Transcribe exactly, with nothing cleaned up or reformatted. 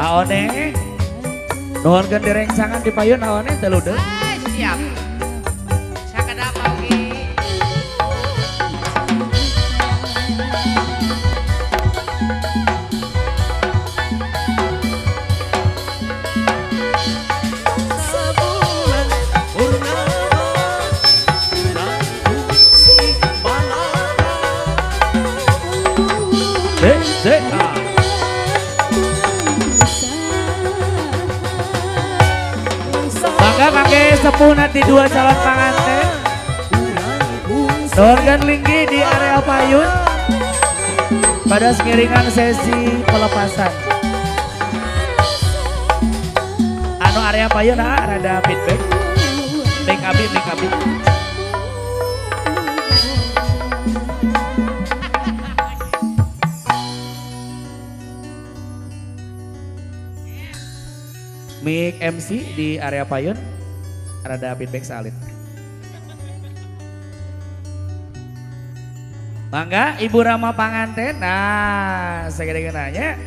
Aone, nuhun gendereng sangat dipayun aone telu deh. Siap. Sakada pagi. Sebulan purnama si malam. Eh, eh. Pakai sepuh nanti dua calon pengantin. Dorgan linggi di area payun pada semiringan sesi pelepasan. Anu area payun ah rada feedback. Make up, make up. Make M C di area payun. Rada feedback salin. Mangga Ibu Rama panganten. Nah, segede-gedenya.